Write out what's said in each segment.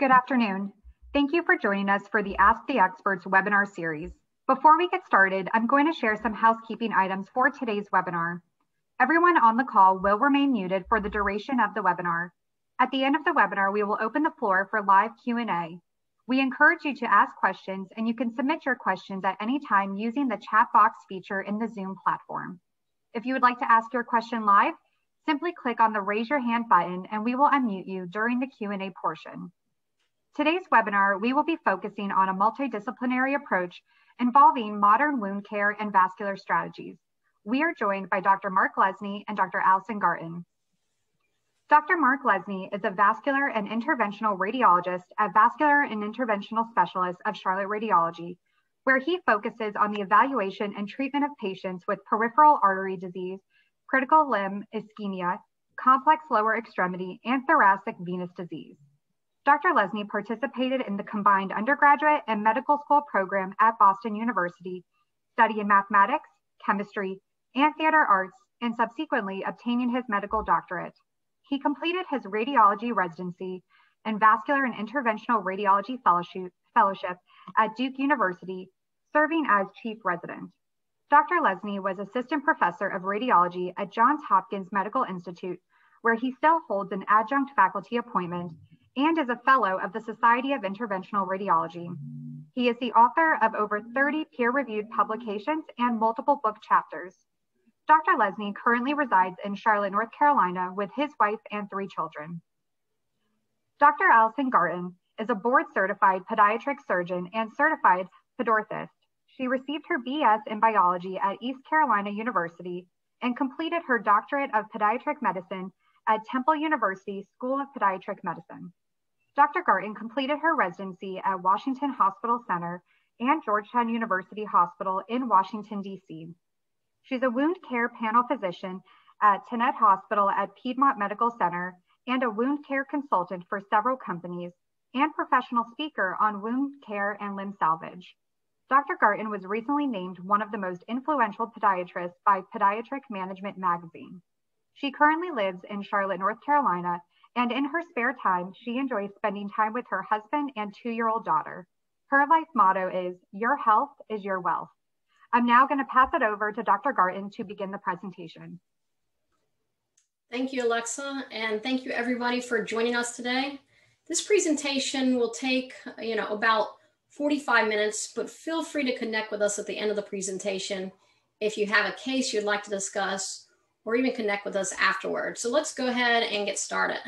Good afternoon. Thank you for joining us for the Ask the Experts webinar series. Before we get started, I'm going to share some housekeeping items for today's webinar. Everyone on the call will remain muted for the duration of the webinar. At the end of the webinar, we will open the floor for live Q&A. We encourage you to ask questions, and you can submit your questions at any time using the chat box feature in the Zoom platform. If you would like to ask your question live, simply click on the raise your hand button and we will unmute you during the Q&A portion. Today's webinar, we will be focusing on a multidisciplinary approach involving modern wound care and vascular strategies. We are joined by Dr. Mark Lessne and Dr. Alison Garten. Dr. Mark Lessne is a vascular and interventional radiologist at Vascular and Interventional Specialists of Charlotte Radiology, where he focuses on the evaluation and treatment of patients with peripheral artery disease, critical limb ischemia, complex lower extremity, and thoracic venous disease. Dr. Lessne participated in the combined undergraduate and medical school program at Boston University, studying mathematics, chemistry, and theater arts, and subsequently obtaining his medical doctorate. He completed his radiology residency and vascular and interventional radiology fellowship at Duke University, serving as chief resident. Dr. Lessne was assistant professor of radiology at Johns Hopkins Medical Institute, where he still holds an adjunct faculty appointment and is a fellow of the Society of Interventional Radiology. He is the author of over 30 peer-reviewed publications and multiple book chapters. Dr. Lessne currently resides in Charlotte, North Carolina with his wife and 3 children. Dr. Alison Garten is a board-certified podiatric surgeon and certified podorthist. She received her BS in biology at East Carolina University and completed her doctorate of podiatric medicine at Temple University School of Podiatric Medicine. Dr. Garten completed her residency at Washington Hospital Center and Georgetown University Hospital in Washington, D.C. She's a wound care panel physician at Tenet Hospital at Piedmont Medical Center and a wound care consultant for several companies and professional speaker on wound care and limb salvage. Dr. Garten was recently named one of the most influential podiatrists by Podiatric Management Magazine. She currently lives in Charlotte, North Carolina, and in her spare time, she enjoys spending time with her husband and 2-year-old daughter. Her life motto is, your health is your wealth. I'm now going to pass it over to Dr. Garten to begin the presentation. Thank you, Alexa, and thank you everybody for joining us today. This presentation will take, about 45 minutes, but feel free to connect with us at the end of the presentation if you have a case you'd like to discuss or even connect with us afterwards. So let's go ahead and get started.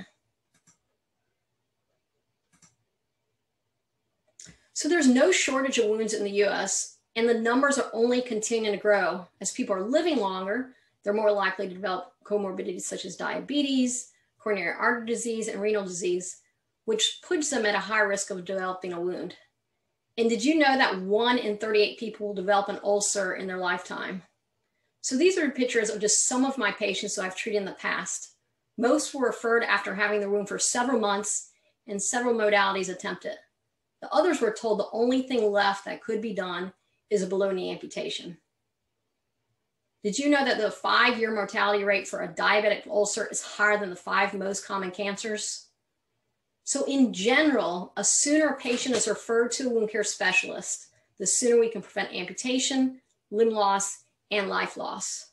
So there's no shortage of wounds in the US, and the numbers are only continuing to grow. As people are living longer, they're more likely to develop comorbidities such as diabetes, coronary artery disease, and renal disease, which puts them at a high risk of developing a wound. And did you know that 1 in 38 people will develop an ulcer in their lifetime? So these are pictures of just some of my patients that I've treated in the past. Most were referred after having the wound for several months and several modalities attempted. The others were told the only thing left that could be done is a below-knee amputation. Did you know that the 5-year mortality rate for a diabetic ulcer is higher than the 5 most common cancers? So in general, the sooner a patient is referred to a wound care specialist, the sooner we can prevent amputation, limb loss, and life loss.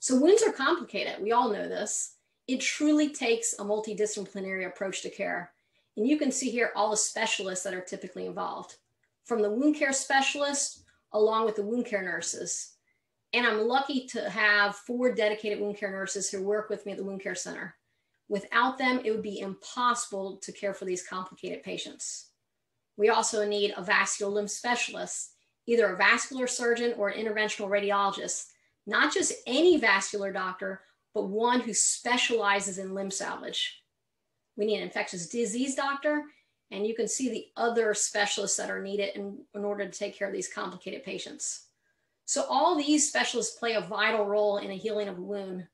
So wounds are complicated. We all know this. It truly takes a multidisciplinary approach to care. And you can see here all the specialists that are typically involved, from the wound care specialist along with the wound care nurses. And I'm lucky to have 4 dedicated wound care nurses who work with me at the wound care center. Without them, it would be impossible to care for these complicated patients. We also need a vascular limb specialist, either a vascular surgeon or an interventional radiologist, not just any vascular doctor, but one who specializes in limb salvage. We need an infectious disease doctor, and you can see the other specialists that are needed in order to take care of these complicated patients. So all these specialists play a vital role in the healing of a wound.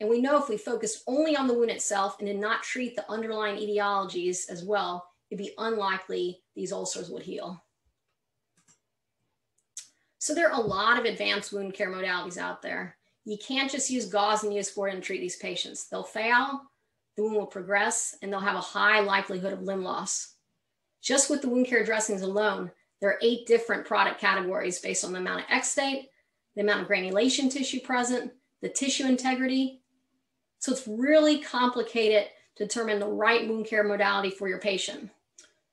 And we know if we focus only on the wound itself and did not treat the underlying etiologies as well, it'd be unlikely these ulcers would heal. So there are a lot of advanced wound care modalities out there. You can't just use gauze and neosporin to treat these patients. They'll fail, the wound will progress and they'll have a high likelihood of limb loss. Just with the wound care dressings alone, there are 8 different product categories based on the amount of exudate, the amount of granulation tissue present, the tissue integrity. So it's really complicated to determine the right wound care modality for your patient.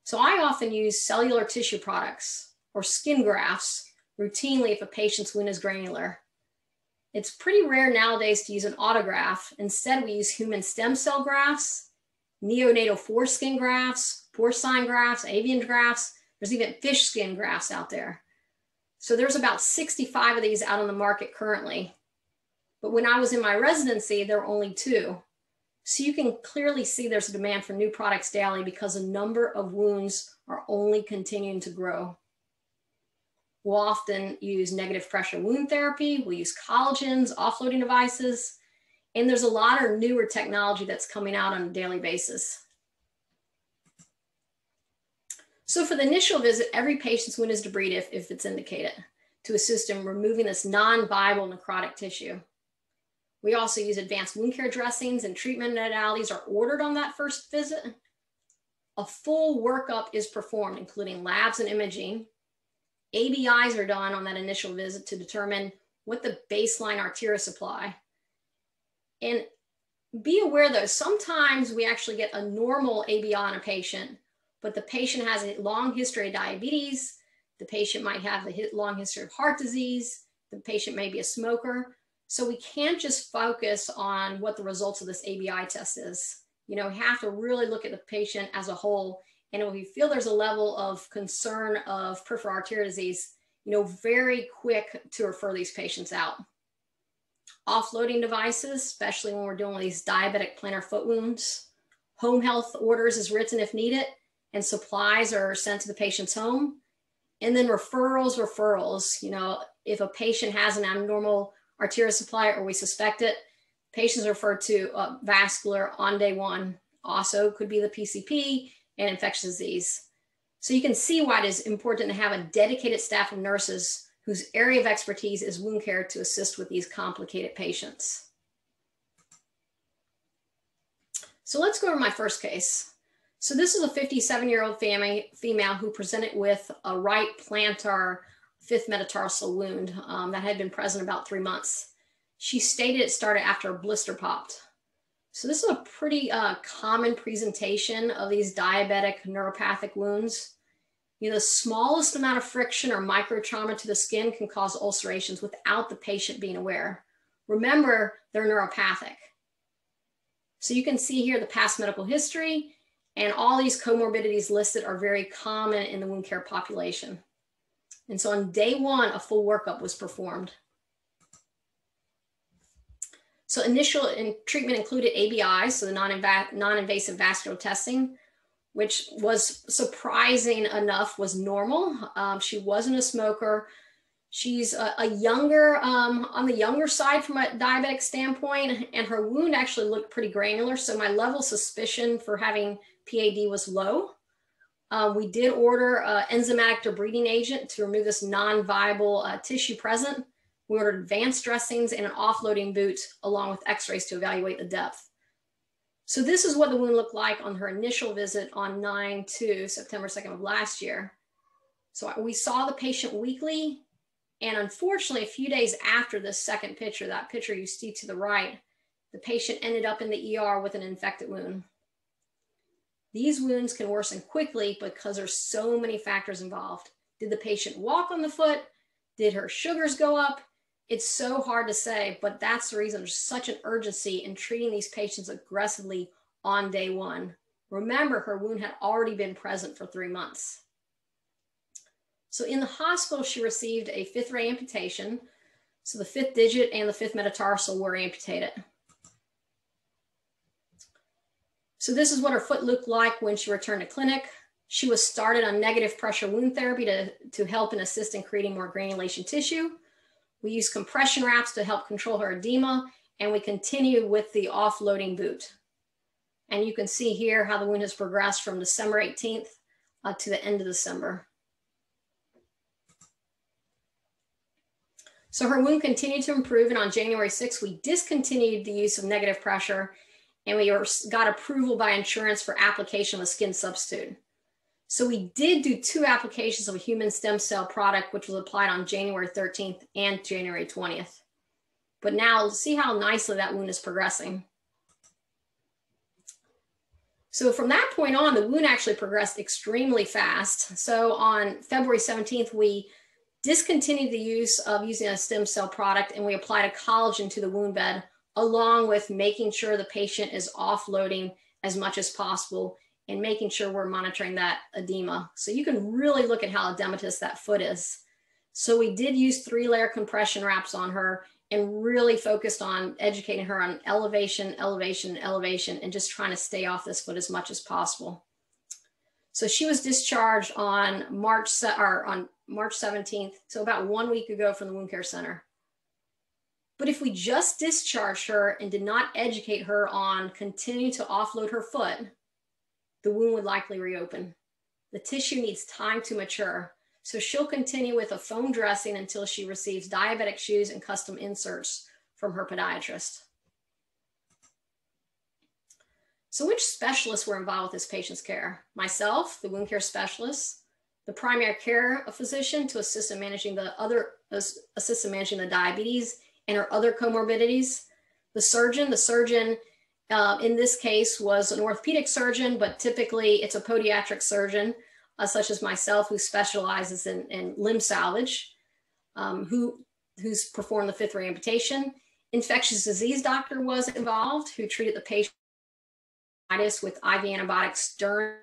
So I often use cellular tissue products or skin grafts routinely if a patient's wound is granular. It's pretty rare nowadays to use an autograft. Instead, we use human stem cell grafts, neonatal foreskin grafts, porcine grafts, avian grafts. There's even fish skin grafts out there. So there's about 65 of these out on the market currently. But when I was in my residency, there were only 2. So you can clearly see there's a demand for new products daily because the number of wounds are only continuing to grow. We'll often use negative pressure wound therapy. We'll use collagens, offloading devices, and there's a lot of newer technology that's coming out on a daily basis. So for the initial visit, every patient's wound is debrided if it's indicated to assist in removing this non-viable necrotic tissue. We also use advanced wound care dressings, and treatment modalities are ordered on that first visit. A full workup is performed, including labs and imaging. ABIs are done on that initial visit to determine what the baseline arteria supply. And be aware though, sometimes we actually get a normal ABI on a patient, but the patient has a long history of diabetes. The patient might have a long history of heart disease. The patient may be a smoker. So we can't just focus on what the results of this ABI test is. You know, we have to really look at the patient as a whole. And if you feel there's a level of concern of peripheral arterial disease, you know, very quick to refer these patients out. Offloading devices, especially when we're dealing with these diabetic plantar foot wounds. Home health orders is written if needed, and supplies are sent to the patient's home. And then referrals, you know, if a patient has an abnormal arterial supply or we suspect it, patients referred to vascular on day one. Also could be the PCP and infectious disease. So you can see why it is important to have a dedicated staff of nurses whose area of expertise is wound care to assist with these complicated patients. So let's go over my first case. So this is a 57-year-old female who presented with a right plantar 5th metatarsal wound that had been present about 3 months. She stated it started after a blister popped. So this is a pretty common presentation of these diabetic neuropathic wounds. You know, the smallest amount of friction or microtrauma to the skin can cause ulcerations without the patient being aware. Remember, they're neuropathic. So you can see here the past medical history, and all these comorbidities listed are very common in the wound care population. And so on day one, a full workup was performed. So initial treatment included ABI, so the non-invasive vascular testing, which was surprising enough, was normal. She wasn't a smoker. She's on the younger side from a diabetic standpoint, and her wound actually looked pretty granular. So my level of suspicion for having PAD was low. We did order enzymatic debriding agent to remove this non-viable tissue present. We ordered advanced dressings and an offloading boot along with x-rays to evaluate the depth. So this is what the wound looked like on her initial visit on 9/2, September 2nd of last year. So we saw the patient weekly, and unfortunately, a few days after this second picture, that picture you see to the right, the patient ended up in the ER with an infected wound. These wounds can worsen quickly because there's so many factors involved. Did the patient walk on the foot? Did her sugars go up? It's so hard to say, but that's the reason there's such an urgency in treating these patients aggressively on day one. Remember, her wound had already been present for 3 months. So in the hospital, she received a 5th ray amputation. So the 5th digit and the 5th metatarsal were amputated. So this is what her foot looked like when she returned to clinic. She was started on negative pressure wound therapy to help and assist in creating more granulation tissue. We used compression wraps to help control her edema, and we continued with the offloading boot. And you can see here how the wound has progressed from December 18th to the end of December. So her wound continued to improve, and on January 6th, we discontinued the use of negative pressure and we got approval by insurance for application of a skin substitute. So we did do two applications of a human stem cell product, which was applied on January 13th and January 20th. But now see how nicely that wound is progressing. So from that point on, the wound actually progressed extremely fast. So on February 17th, we discontinued the use of using a stem cell product, and we applied a collagen to the wound bed, along with making sure the patient is offloading as much as possible and making sure we're monitoring that edema. So you can really look at how edematous that foot is. So we did use 3-layer compression wraps on her and really focused on educating her on elevation, elevation, elevation, and just trying to stay off this foot as much as possible. So she was discharged on March 17th, so about 1 week ago from the wound care center. But if we just discharged her and did not educate her on continuing to offload her foot, the wound would likely reopen. The tissue needs time to mature. So she'll continue with a foam dressing until she receives diabetic shoes and custom inserts from her podiatrist. So which specialists were involved with this patient's care? Myself, the wound care specialist, the primary care physician to assist in managing the diabetes and her other comorbidities, the surgeon in this case was an orthopedic surgeon, but typically it's a podiatric surgeon, such as myself, who specializes in limb salvage, who's performed the fifth amputation. Infectious disease doctor was involved, who treated the patient with IV antibiotics during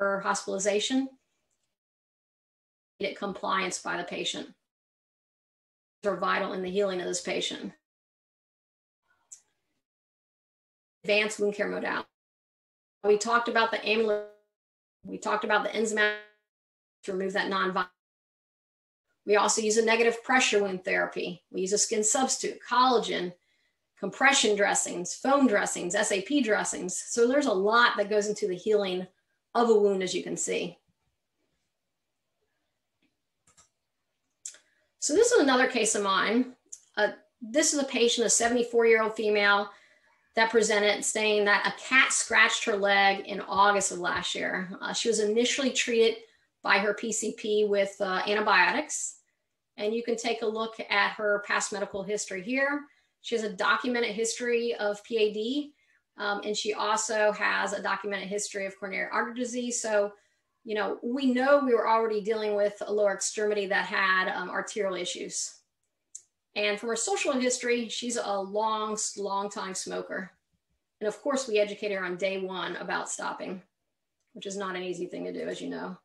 her hospitalization. Compliance by the patient are vital in the healing of this patient. Advanced wound care modality. We talked about the amulet. We talked about the enzymatic to remove that non-violent. We also use a negative pressure wound therapy. We use a skin substitute, collagen, compression dressings, foam dressings, SAP dressings. So there's a lot that goes into the healing of a wound, as you can see. So this is another case of mine. This is a patient, a 74-year-old female, that presented saying that a cat scratched her leg in August of last year. She was initially treated by her PCP with antibiotics. And you can take a look at her past medical history here. She has a documented history of PAD, and she also has a documented history of coronary artery disease. So, you know we were already dealing with a lower extremity that had arterial issues. And from her social history, she's a long time smoker. And of course, we educated her on day 1 about stopping, which is not an easy thing to do, as you know.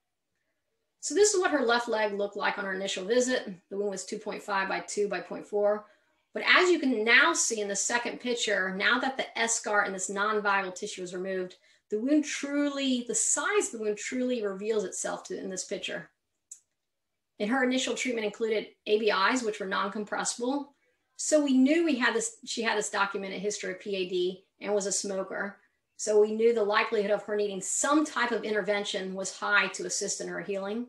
So this is what her left leg looked like on her initial visit. The wound was 2.5 by 2 by 0.4. But as you can now see in the second picture, now that the eschar and this non-viable tissue is removed, the wound truly, the size of the wound truly reveals itself in this picture. And her initial treatment included ABIs, which were non-compressible. So we knew she had this documented history of PAD and was a smoker. So we knew the likelihood of her needing some type of intervention was high to assist in her healing.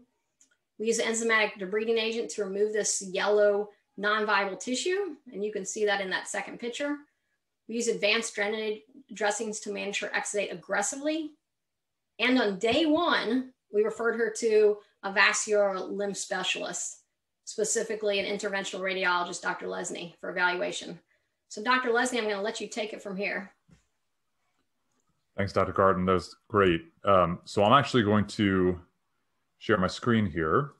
We used an enzymatic debriding agent to remove this yellow non-viable tissue. And you can see that in that second picture. We used advanced drainage dressings to manage her exudate aggressively. And on day 1, we referred her to a vascular limb specialist, specifically an interventional radiologist, Dr. Lessne, for evaluation. So Dr. Lessne, I'm going to let you take it from here. Thanks, Dr. Garten. That's great. So I'm actually going to share my screen here.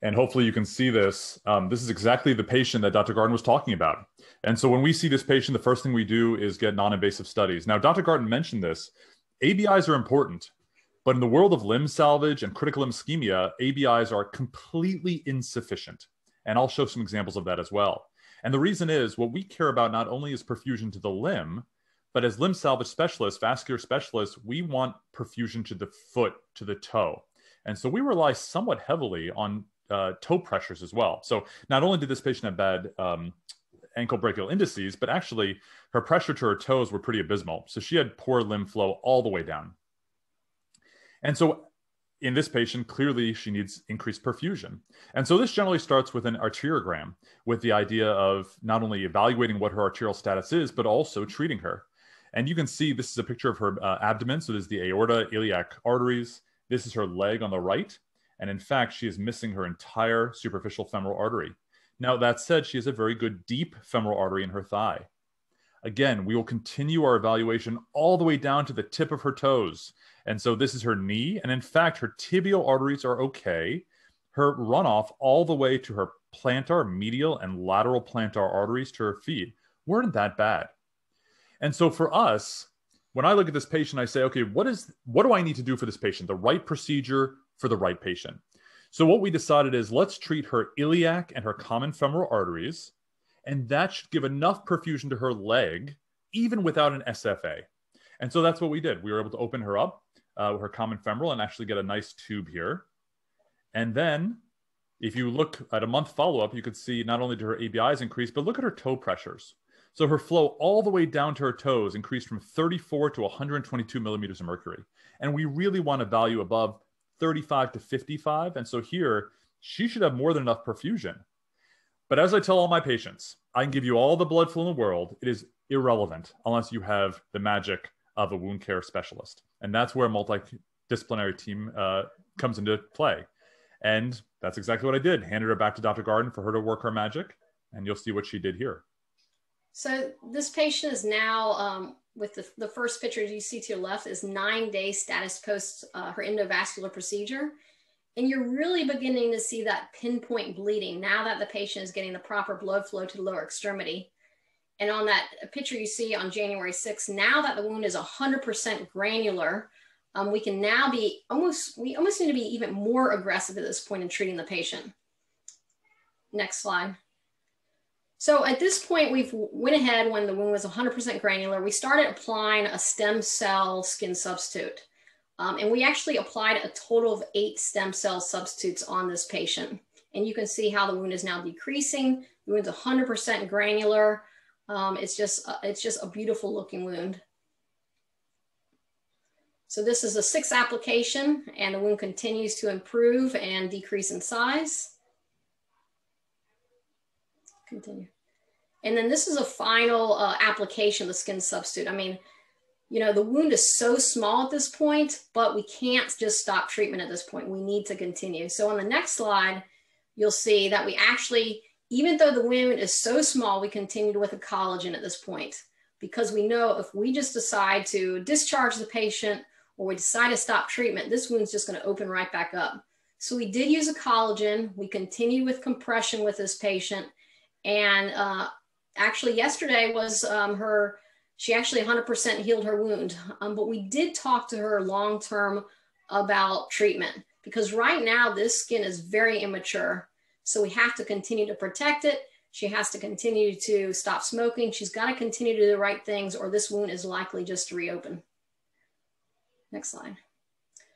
And hopefully you can see this. This is exactly the patient that Dr. Garten was talking about. And so when we see this patient, the first thing we do is get non-invasive studies. Now, Dr. Garten mentioned this. ABIs are important, but in the world of limb salvage and critical limb ischemia, ABIs are completely insufficient. And I'll show some examples of that as well. And the reason is what we care about not only is perfusion to the limb, but as limb salvage specialists, vascular specialists, we want perfusion to the foot, to the toe. And so we rely somewhat heavily on toe pressures as well. So not only did this patient have bad ankle brachial indices, but actually her pressure to her toes were pretty abysmal. So she had poor limb flow all the way down. And so in this patient, clearly she needs increased perfusion. And so this generally starts with an arteriogram, with the idea of not only evaluating what her arterial status is, but also treating her. And you can see this is a picture of her abdomen. So there's the aorta, iliac arteries. This is her leg on the right. And in fact, she is missing her entire superficial femoral artery. Now, that said, she has a very good deep femoral artery in her thigh. Again, we will continue our evaluation all the way down to the tip of her toes. And so this is her knee. And in fact, her tibial arteries are okay. Her runoff all the way to her plantar, medial, and lateral plantar arteries to her feet weren't that bad. And so for us, when I look at this patient, I say, okay, what do I need to do for this patient? The right procedure for the right patient. So what we decided is let's treat her iliac and her common femoral arteries, and that should give enough perfusion to her leg, even without an SFA. And so that's what we did. We were able to open her up with her common femoral and actually get a nice tube here. And then if you look at a month follow-up, you could see not only did her ABIs increase, but look at her toe pressures. So her flow all the way down to her toes increased from 34 to 122 millimeters of mercury. And we really want a value above 35 to 55. And so here, she should have more than enough perfusion. But as I tell all my patients, I can give you all the blood flow in the world. It is irrelevant unless you have the magic of a wound care specialist. And that's where a multidisciplinary team comes into play. And that's exactly what I did. Handed her back to Dr. Garten for her to work her magic. And you'll see what she did here. So this patient is now, with the first picture you see to your left, is 9-day status post her endovascular procedure. And you're really beginning to see that pinpoint bleeding now that the patient is getting the proper blood flow to the lower extremity. And on that picture you see on January 6th, now that the wound is 100% granular, we can now be we almost need to be even more aggressive at this point in treating the patient. Next slide. So at this point, we've went ahead when the wound was 100% granular, we started applying a stem cell skin substitute. And we actually applied a total of 8 stem cell substitutes on this patient. And you can see how the wound is now decreasing. The wound's 100% granular. It's just a beautiful looking wound. So this is a 6th application, and the wound continues to improve and decrease in size. Continue. And then this is a final application of the skin substitute. I mean, you know, the wound is so small at this point, but we can't just stop treatment at this point. We need to continue. So on the next slide, you'll see that we actually, even though the wound is so small, we continued with a collagen at this point, because we know if we just decide to discharge the patient or we decide to stop treatment, this wound's just going to open right back up. So we did use a collagen. We continued with compression with this patient. And actually yesterday was she actually 100% healed her wound. But we did talk to her long-term about treatment, because right now this skin is very immature. So we have to continue to protect it. She has to continue to stop smoking. She's got to continue to do the right things, or this wound is likely just to reopen. Next slide.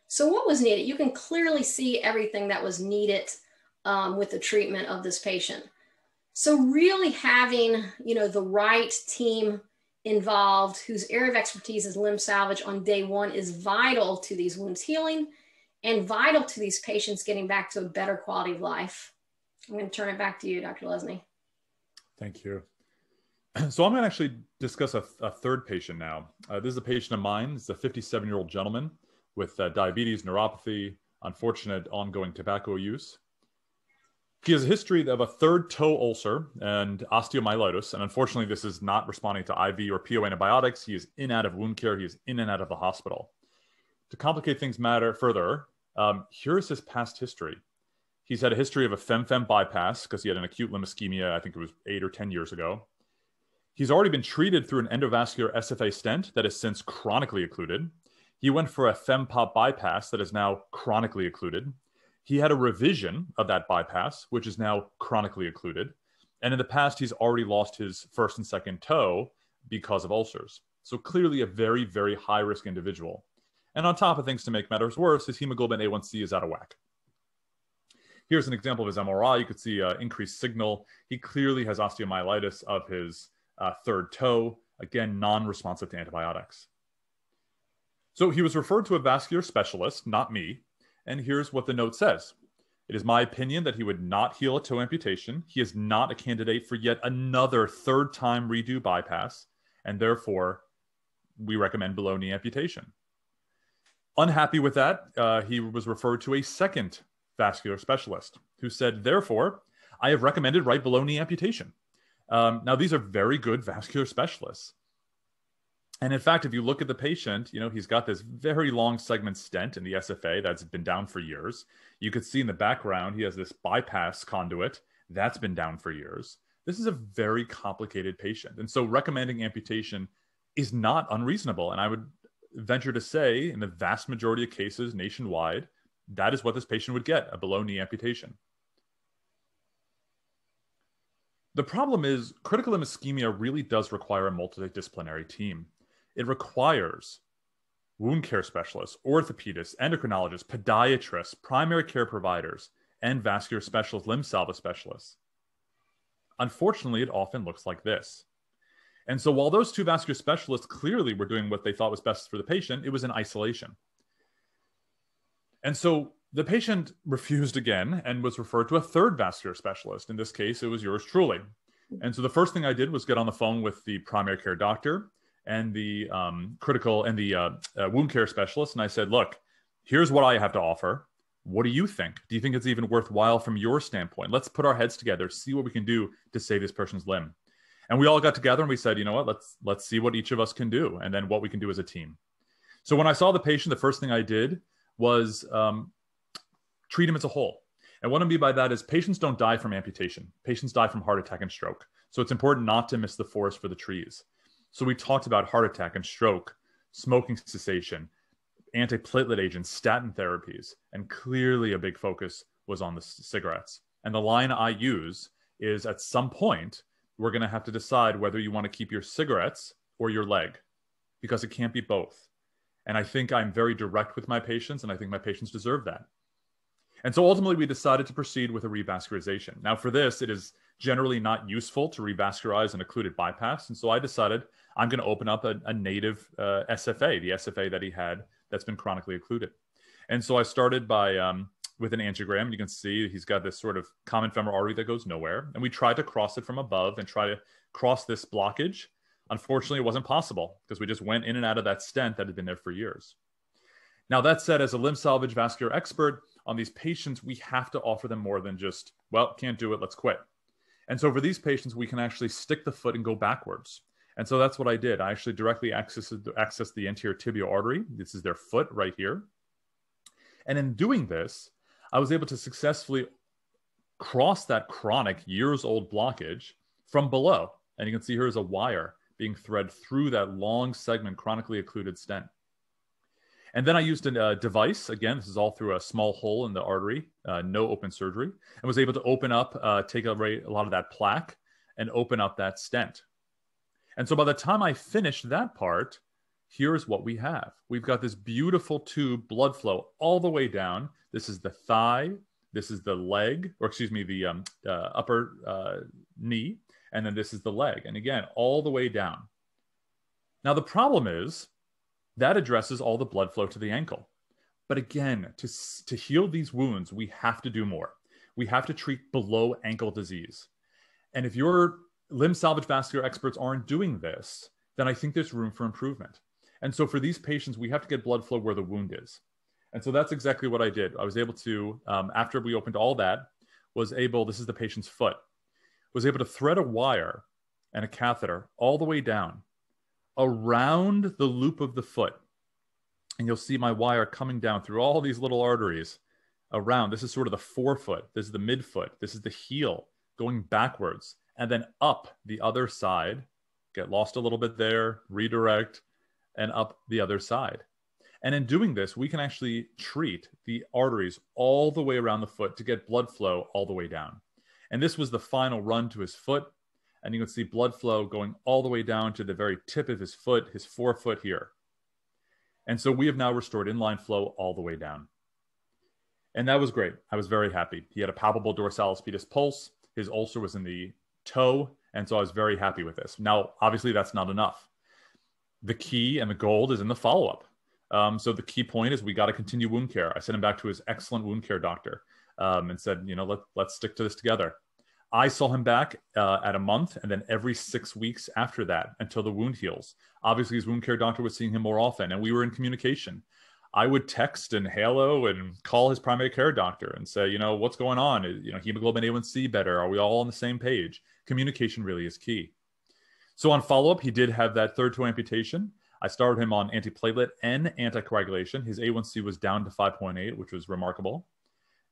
So what was needed? You can clearly see everything that was needed with the treatment of this patient. So really having, you know, the right team involved whose area of expertise is limb salvage on day one is vital to these wounds healing and vital to these patients getting back to a better quality of life. I'm going to turn it back to you, Dr. Lessne. Thank you. So I'm going to actually discuss a third patient now. This is a patient of mine. It's a 57-year-old gentleman with diabetes, neuropathy, unfortunate ongoing tobacco use. He has a history of a third toe ulcer and osteomyelitis. And unfortunately, this is not responding to IV or PO antibiotics. He is in and out of wound care. He is in and out of the hospital. To complicate things further, here's his past history. He's had a history of a fem-fem bypass because he had an acute limb ischemia. I think it was 8 or 10 years ago. He's already been treated through an endovascular SFA stent that is since chronically occluded. He went for a fem-pop bypass that is now chronically occluded. He had a revision of that bypass, which is now chronically occluded. And in the past, he's already lost his first and second toe because of ulcers. So clearly a very, very high-risk individual. And on top of things to make matters worse, his hemoglobin A1C is out of whack. Here's an example of his MRI. You could see increased signal. He clearly has osteomyelitis of his third toe. Again, non-responsive to antibiotics. So he was referred to a vascular specialist, not me. And here's what the note says. It is my opinion that he would not heal a toe amputation. He is not a candidate for yet another third-time redo bypass, and therefore we recommend below knee amputation. Unhappy with that, he was referred to a second vascular specialist who said, therefore, I have recommended right below knee amputation. Now, these are very good vascular specialists. And in fact, if you look at the patient, you know, he's got this very long segment stent in the SFA that's been down for years. You could see in the background, he has this bypass conduit that's been down for years. This is a very complicated patient. And so recommending amputation is not unreasonable. And I would venture to say in the vast majority of cases nationwide, that is what this patient would get, a below knee amputation. The problem is critical limb ischemia really does require a multidisciplinary team. It requires wound care specialists, orthopedists, endocrinologists, podiatrists, primary care providers, and vascular specialists, limb salvage specialists. Unfortunately, it often looks like this. And so while those two vascular specialists clearly were doing what they thought was best for the patient, it was in isolation. And so the patient refused again and was referred to a third vascular specialist. In this case, it was yours truly. And so the first thing I did was get on the phone with the primary care doctor and the wound care specialist. And I said, look, here's what I have to offer. What do you think? Do you think it's even worthwhile from your standpoint? Let's put our heads together, see what we can do to save this person's limb. And we all got together and we said, you know what, let's see what each of us can do and then what we can do as a team. So when I saw the patient, the first thing I did was treat him as a whole. And what I mean by that is patients don't die from amputation. Patients die from heart attack and stroke. So it's important not to miss the forest for the trees. So we talked about heart attack and stroke, smoking cessation, antiplatelet agents, statin therapies, and clearly a big focus was on the cigarettes. And the line I use is at some point, we're going to have to decide whether you want to keep your cigarettes or your leg, because it can't be both. And I think I'm very direct with my patients, and I think my patients deserve that. And so ultimately, we decided to proceed with a revascularization. Now for this, it is generally not useful to revascularize an occluded bypass. And so I decided I'm going to open up a native SFA, the SFA that he had that's been chronically occluded. And so I started by with an angiogram. You can see he's got this sort of common femoral artery that goes nowhere. And we tried to cross it from above and try to cross this blockage. Unfortunately, it wasn't possible because we just went in and out of that stent that had been there for years. Now that said, as a limb salvage vascular expert on these patients, we have to offer them more than just, well, can't do it, let's quit. And so for these patients, we can actually stick the foot and go backwards. And so that's what I did. I actually directly accessed the anterior tibial artery. This is their foot right here. And in doing this, I was able to successfully cross that chronic years-old blockage from below. And you can see here is a wire being threaded through that long segment chronically occluded stent. And then I used a device. Again, this is all through a small hole in the artery, no open surgery, and was able to open up, take away a lot of that plaque and open up that stent. And so by the time I finished that part, here's what we have. We've got this beautiful tube blood flow all the way down. This is the thigh. This is the leg, or excuse me, the upper knee. And then this is the leg. And again, all the way down. Now, the problem is that addresses all the blood flow to the ankle. But again, to heal these wounds, we have to do more. We have to treat below ankle disease. And if your limb salvage vascular experts aren't doing this, then I think there's room for improvement. And so for these patients, we have to get blood flow where the wound is. And so that's exactly what I did. I was able to, after we opened all that, this is the patient's foot, was able to thread a wire and a catheter all the way down around the loop of the foot. And you'll see my wire coming down through all these little arteries around. This is sort of the forefoot. This is the midfoot. This is the heel going backwards and then up the other side, get lost a little bit there, redirect, and up the other side. And in doing this, we can actually treat the arteries all the way around the foot to get blood flow all the way down. And this was the final run to his foot. And you can see blood flow going all the way down to the very tip of his foot, his forefoot here. And so we have now restored inline flow all the way down. And that was great. I was very happy. He had a palpable dorsalis pedis pulse. His ulcer was in the toe. And so I was very happy with this. Now, obviously, that's not enough. The key and the gold is in the follow-up. So the key point is we got to continue wound care. I sent him back to his excellent wound care doctor and said, you know, let's stick to this together. I saw him back at a month and then every 6 weeks after that until the wound heals. Obviously, his wound care doctor was seeing him more often and we were in communication. I would text and halo and call his primary care doctor and say, you know, what's going on? Is, you know, hemoglobin A1C better? Are we all on the same page? Communication really is key. So on follow-up, he did have that third toe amputation. I started him on antiplatelet and anticoagulation. His A1C was down to 5.8, which was remarkable.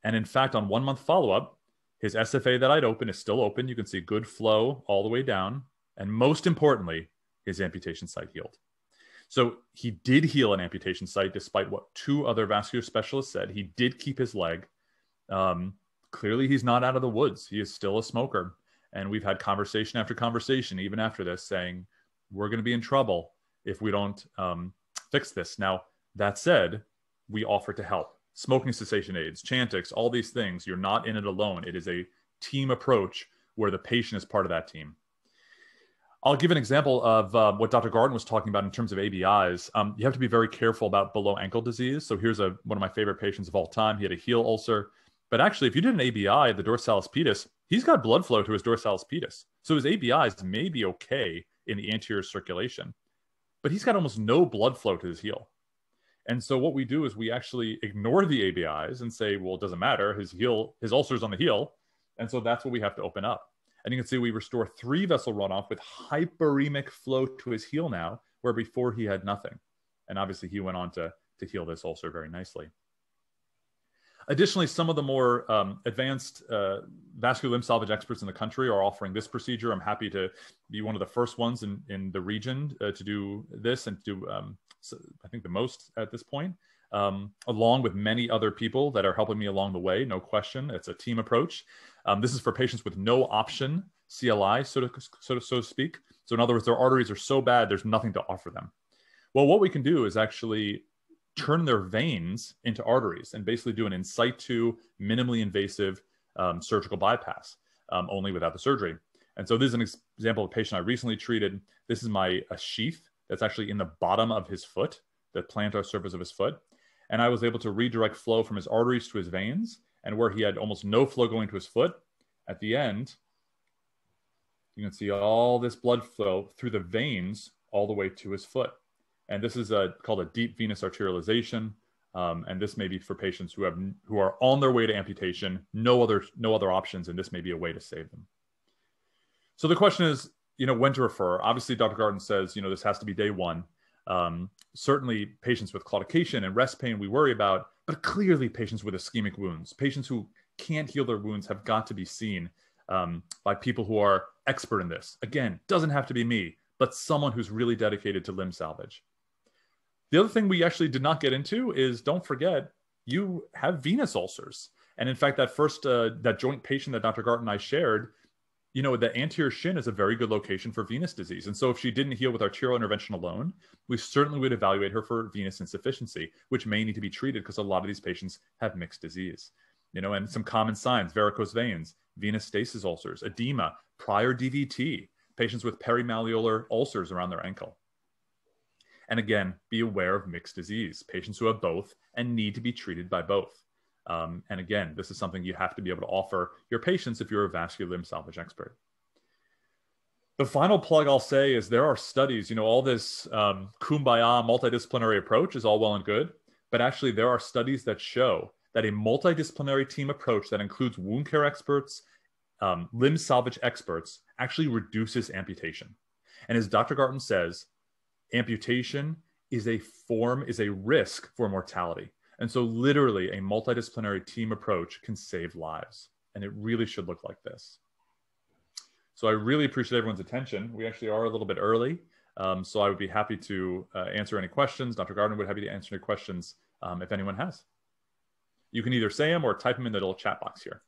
And in fact, on 1 month follow-up, his SFA that I'd opened is still open. You can see good flow all the way down. And most importantly, his amputation site healed. So he did heal an amputation site despite what two other vascular specialists said. He did keep his leg. Clearly, he's not out of the woods. He is still a smoker. And we've had conversation after conversation, even after this, saying we're going to be in trouble if we don't fix this. Now, that said, we offer to help. Smoking cessation aids, Chantix, all these things, you're not in it alone. It is a team approach where the patient is part of that team. I'll give an example of what Dr. Garten was talking about in terms of ABIs. You have to be very careful about below ankle disease. So here's one of my favorite patients of all time. He had a heel ulcer. But actually, if you did an ABI, the dorsalis pedis, he's got blood flow to his dorsalis pedis. So his ABIs may be okay in the anterior circulation, but he's got almost no blood flow to his heel. And so what we do is we actually ignore the ABIs and say, well, it doesn't matter. His ulcer's on the heel. And so that's what we have to open up. And you can see we restore three vessel runoff with hyperemic flow to his heel now, where before he had nothing. And obviously he went on to heal this ulcer very nicely. Additionally, some of the more advanced vascular limb salvage experts in the country are offering this procedure. I'm happy to be one of the first ones in the region to do this and do, I think, the most at this point, along with many other people that are helping me along the way, no question. It's a team approach. This is for patients with no option CLI, so to speak. So in other words, their arteries are so bad, there's nothing to offer them. Well, what we can do is actually turn their veins into arteries and basically do an in situ, minimally invasive surgical bypass, only without the surgery. And so this is an example of a patient I recently treated. This is a sheath that's actually in the bottom of his foot, the plantar surface of his foot. And I was able to redirect flow from his arteries to his veins, and where he had almost no flow going to his foot, at the end, you can see all this blood flow through the veins all the way to his foot. And this is called a deep venous arterialization. And this may be for patients who are on their way to amputation, no other options, and this may be a way to save them. So the question is, you know, when to refer. Obviously, Dr. Garten says, you know, this has to be day one. Certainly, patients with claudication and rest pain we worry about, but clearly patients with ischemic wounds, patients who can't heal their wounds have got to be seen by people who are expert in this. Again, doesn't have to be me, but someone who's really dedicated to limb salvage. The other thing we actually did not get into is, don't forget, you have venous ulcers. And in fact, that first, that joint patient that Dr. Garten and I shared, you know, the anterior shin is a very good location for venous disease. And so if she didn't heal with arterial intervention alone, we certainly would evaluate her for venous insufficiency, which may need to be treated because a lot of these patients have mixed disease, you know, and some common signs, varicose veins, venous stasis ulcers, edema, prior DVT, patients with perimalleolar ulcers around their ankle. And again, be aware of mixed disease, patients who have both and need to be treated by both. And again, this is something you have to be able to offer your patients if you're a vascular limb salvage expert. The final plug I'll say is there are studies, you know, all this kumbaya multidisciplinary approach is all well and good, but actually there are studies that show that a multidisciplinary team approach that includes wound care experts, limb salvage experts, actually reduces amputation. And as Dr. Garten says, amputation is a risk for mortality. And so literally a multidisciplinary team approach can save lives. And it really should look like this. So I really appreciate everyone's attention. We actually are a little bit early. So I would be happy to answer any questions. Dr. Garten would be happy to answer any questions if anyone has. You can either say them or type them in the little chat box here.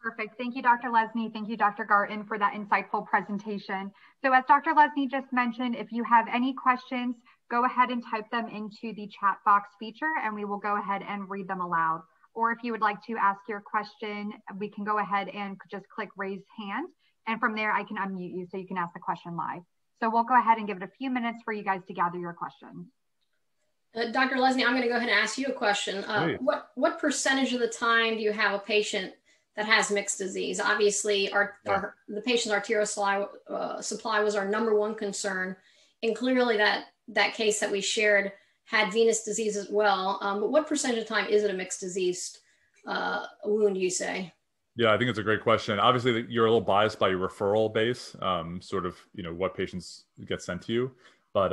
Perfect. Thank you, Dr. Lessne. Thank you, Dr. Garten, for that insightful presentation. So as Dr. Lessne just mentioned, if you have any questions, go ahead and type them into the chat box feature and we will go ahead and read them aloud. Or if you would like to ask your question, we can go ahead and just click raise hand. And from there, I can unmute you so you can ask the question live. So we'll go ahead and give it a few minutes for you guys to gather your questions. Dr. Lessne, I'm going to go ahead and ask you a question. What percentage of the time do you have a patient that has mixed disease? Obviously, the patient's arterial supply was our #1 concern, and clearly that case that we shared had venous disease as well. But what percentage of the time is it a mixed disease wound, you say? Yeah, I think it's a great question. Obviously, you're a little biased by your referral base, sort of, you know, what patients get sent to you. But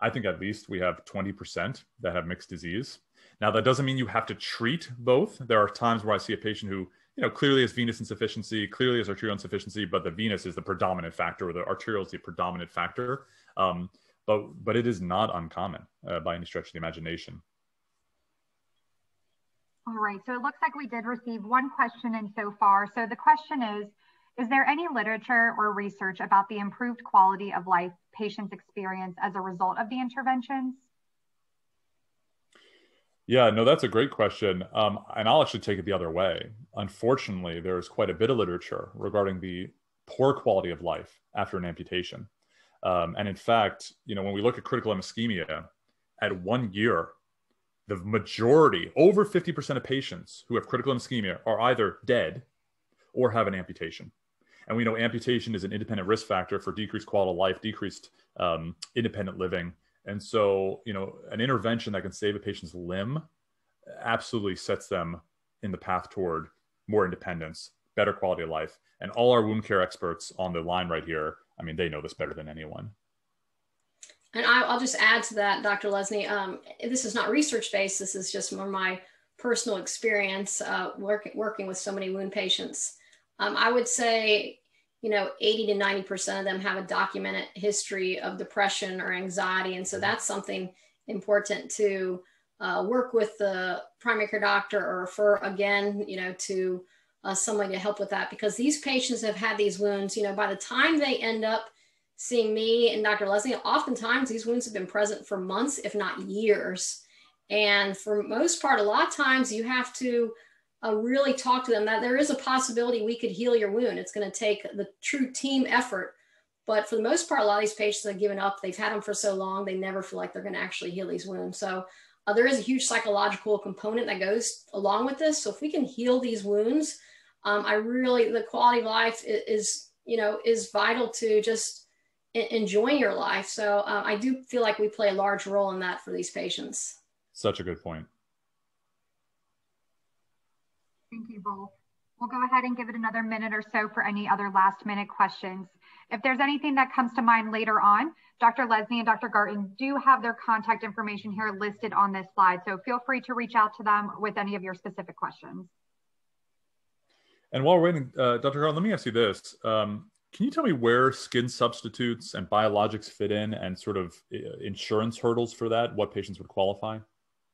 I think at least we have 20% that have mixed disease. Now, that doesn't mean you have to treat both. There are times where I see a patient who, you know, clearly has venous insufficiency, clearly has arterial insufficiency, but the venous is the predominant factor, or the arterial is the predominant factor. But it is not uncommon by any stretch of the imagination. All right, so it looks like we did receive one question in so far. So the question is there any literature or research about the improved quality of life patients experience as a result of the interventions? Yeah, no, that's a great question. And I'll actually take it the other way. Unfortunately, there's quite a bit of literature regarding the poor quality of life after an amputation. And in fact, you know, when we look at critical limb ischemia, at 1 year, the majority, over 50% of patients who have critical limb ischemia are either dead or have an amputation. And we know amputation is an independent risk factor for decreased quality of life, decreased independent living. And so, you know, an intervention that can save a patient's limb absolutely sets them in the path toward more independence, better quality of life. And all our wound care experts on the line right here, I mean, they know this better than anyone. And I'll just add to that, Dr. Lessne, this is not research-based, this is just more my personal experience working with so many wound patients. I would say, you know, 80 to 90% of them have a documented history of depression or anxiety. And so that's something important to work with the primary care doctor or refer again, you know, to someone to help with that, because these patients have had these wounds, you know, by the time they end up seeing me and Dr. Lessne, oftentimes these wounds have been present for months, if not years. And for most part, a lot of times you have to really talk to them that there is a possibility we could heal your wound. It's going to take the true team effort. But for the most part, a lot of these patients have given up. They've had them for so long, they never feel like they're going to actually heal these wounds. So there is a huge psychological component that goes along with this. So if we can heal these wounds, the quality of life is, you know, is vital to just enjoying your life. So I do feel like we play a large role in that for these patients. Such a good point. Thank you both. We'll go ahead and give it another minute or so for any other last minute questions. If there's anything that comes to mind later on, Dr. Lessne and Dr. Garten do have their contact information here listed on this slide. So feel free to reach out to them with any of your specific questions. And while we're waiting, Dr. Garten, let me ask you this. Can you tell me where skin substitutes and biologics fit in and sort of insurance hurdles for that, what patients would qualify?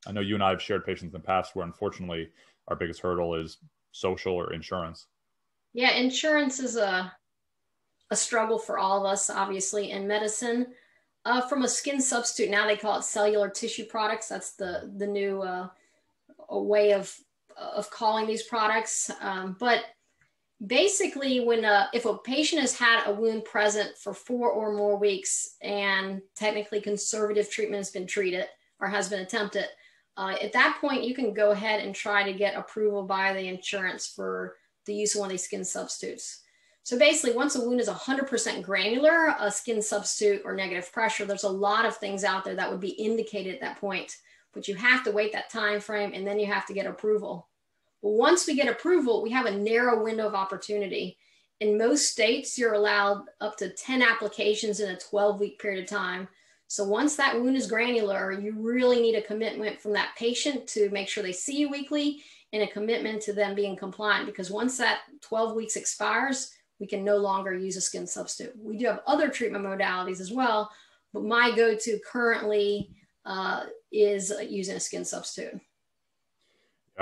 I know you and I have shared patients in the past where unfortunately our biggest hurdle is social or insurance. Yeah, insurance is a struggle for all of us, obviously, in medicine. From a skin substitute, now they call it cellular tissue products. That's the new way of calling these products. But basically, when if a patient has had a wound present for 4 or more weeks and technically conservative treatment has been treated or has been attempted, at that point, you can go ahead and try to get approval by the insurance for the use of one of these skin substitutes. So basically, once a wound is 100% granular, a skin substitute or negative pressure, there's a lot of things out there that would be indicated at that point, but you have to wait that time frame and then you have to get approval. Once we get approval, we have a narrow window of opportunity. In most states, you're allowed up to 10 applications in a 12-week period of time. So once that wound is granular, you really need a commitment from that patient to make sure they see you weekly and a commitment to them being compliant, because once that 12 weeks expires, we can no longer use a skin substitute. We do have other treatment modalities as well, but my go-to currently is using a skin substitute.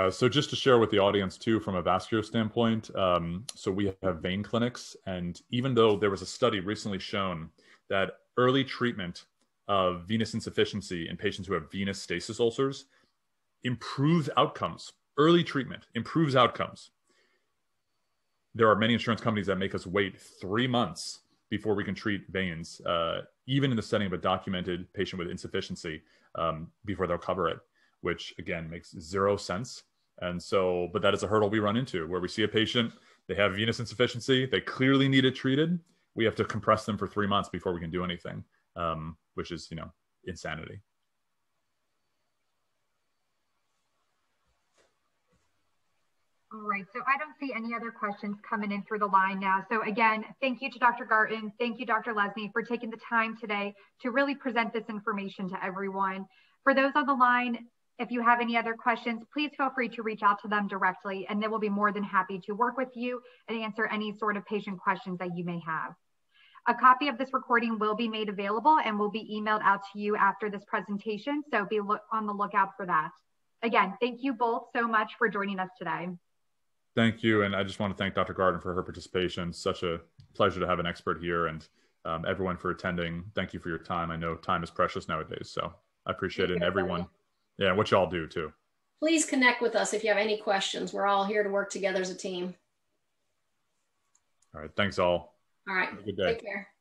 So just to share with the audience too, from a vascular standpoint, so we have vein clinics, and even though there was a study recently shown that early treatment of venous insufficiency in patients who have venous stasis ulcers improves outcomes, early treatment improves outcomes. There are many insurance companies that make us wait 3 months before we can treat veins, even in the setting of a documented patient with insufficiency, before they'll cover it, which again makes zero sense. And so, but that is a hurdle we run into, where we see a patient, they have venous insufficiency, they clearly need it treated. We have to compress them for 3 months before we can do anything, which is, insanity. All right, so I don't see any other questions coming in through the line now. So again, thank you to Dr. Garten. Thank you, Dr. Lessne, for taking the time today to really present this information to everyone. For those on the line, if you have any other questions, please feel free to reach out to them directly, and they will be more than happy to work with you and answer any sort of patient questions that you may have. A copy of this recording will be made available and will be emailed out to you after this presentation, so be on the lookout for that. Again, thank you both so much for joining us today. Thank you, and I just want to thank Dr. Garten for her participation. Such a pleasure to have an expert here, and everyone for attending. Thank you for your time. I know time is precious nowadays, so I appreciate it, and everyone. Yeah, what y'all do too. Please connect with us if you have any questions. We're all here to work together as a team. All right, thanks all. All right, have a good day. Take care.